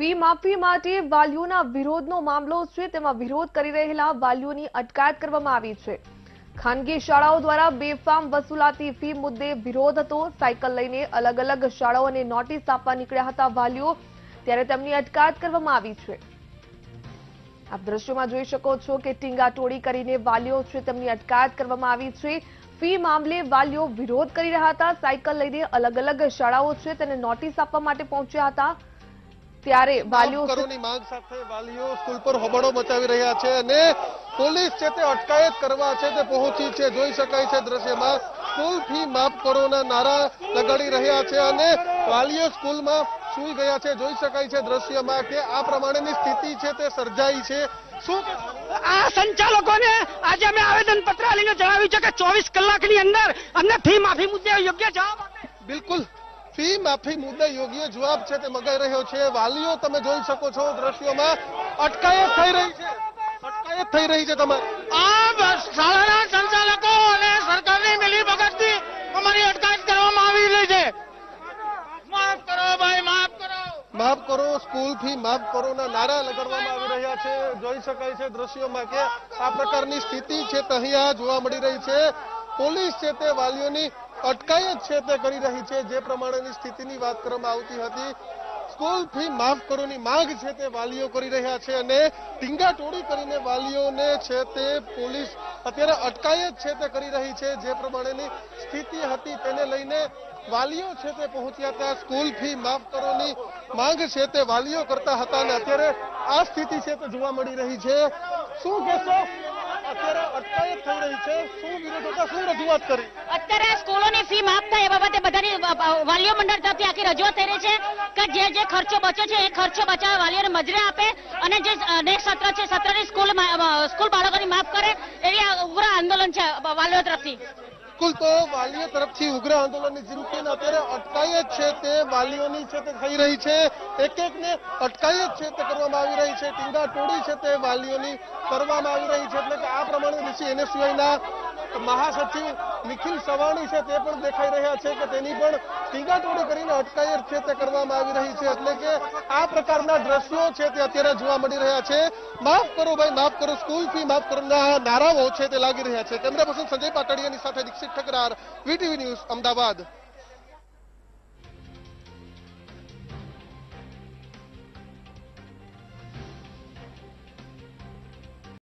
फी माफी माटे वालीओना विरोधनो मामलो छे। तेमां विरोध करी रहेला वालीओनी अटकायत करवामां आवी छे। खानगी शाळाओ द्वारा बेफाम वसूलाती फी मुद्दे विरोध हतो। साइकल लईने अलग अलग शाळाओने नोटिस आपवा नीकळ्या हता वालीओ, त्यारे तेमनी अटकायत करवामां आवी छे। आप दृश्य में जोई शको छो के टींगाटोड़ी करीने वालीओ छे तेमनी अटकायत करवामां आवी छे। फी मामले वालीओ विरोध करी रह्या हता। साइकल लईने अलग अलग शाळाओ छे तेने नोटिस आपवा माटे पहोंच्या हता। त्यारे वालीओ मांग साथे वालीओ स्कूल पर होबाळो मचावी रह्या छे अने पुलिस छे ते अटकायत करवा छे ते पहोंची छे। जोई शकाय छे दृश्यमां स्कूल फी माफ करो ना नारा लगाड़ी रह्या छे अने वालीओ स्कूल में सूई गया छे। जोई शकाय छे दृश्य में के आ प्रमाणेनी स्थिति छे ते सर्जाई छे। संचालकोने आज अमे आवेदन पत्र लईने जणाव्युं छे के 24 કલાકની અંદર અમને ફી માફી મુદ્દે યોગ્ય જવાબ આપે। बिल्कुल फी माफी मुद्दे योग्य जवाब छे ते मगाई रह्यो छे। वालीओ तमे जोई शको छो दृश्यों में अटकायत थई रही छे। अटकायत थई रही छे। तमारे आ शाळाना संचालको अने सरकारनी मिली भगतनी अमारी अटकायत करवामां आवी रही छे। माफ करो भाई, माफ करो, माफ करो, स्कूल फी माफ करो ना नारा लगाडवामां आवी रह्या छे। जोई शकाय छे दृश्यों में के आ प्रकारनी स्थिति छे ते अहींया जोवा मळी रही छे। पुलिस छे ते वालीओनी अटकायत छे ते करी रही छे। जे प्रमाणेनी स्थितिनी वात करवामां आवती हती, स्कूल फी माफ करोनी मांग छे ते वालीओ करी रह्या छे अने टींगाटोड़ी करीने वालीओने छे ते पुलिस अत्यारे अटकायत छे ते करी रही छे। जे प्रमाणेनी स्थिति हती तेने लईने वालीओ छे ते पहोंच्या त्या स्कूल फी माफ करोनी मांग छे ते वालीओ करता हता अने अत्यारे आ स्थिति छे ते जोवा मळी रही छे। शुं कहेशो अत्यारे अटकायत थई रही छे, शुं विरोध हतो, शुं रजूआत करी? अत्यारे स्कूलोनी फी माफ थाय ए बाबते बधानी वालीओ मंडळ तरफथी आखी रजूआत थई रही छे के जे खर्चो बच्यो छे ए खर्चो बचावे वालीओने मजरे आपे अने जे नेक्स्ट सत्र छे सत्रनी स्कूल बाळकोनी माफ करे एवी उग्र आंदोलन छे वालीओ तरफथी। बिल्कुल, तो वालीओ तरफथी उग्र आंदोलननी जरूरत न अत्यारे अटकायत छे ते वालीओनी छे ते थई रही छे। एक-एकने अटकायत छे ते करवामां आवी रही छे। टींगाटोड़ी छे ते वालीओनी करवामां आवी रही छे। એટલે કે આ પ્રમાણે નીચે NSUI ના महासचिव निखिल सवाणी है देखाई रहा है कि टींगाटोड़ी करीने अटकायत छे ते करवामां आवी रही छे। एटले के आ प्रकारना दृश्यो छे ते अत्यारे जोवा मळी रह्या छे। माफ करो भाई, माफ करो, स्कूल फी माफ करो नाराओ छे ते लागी रह्या छे। कैमरा पर्सन संजय पाटडियानी साथे दीक्षित ठकरार, VTV न्यूज, अमदावाद।